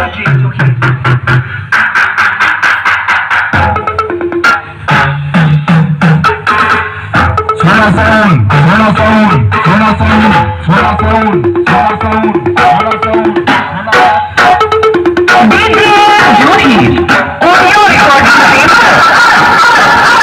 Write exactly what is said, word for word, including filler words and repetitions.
Joji, Joji. Sona Sound, Sona Sound, Sona Sound, Sona Sound. D J Joji, audio recording.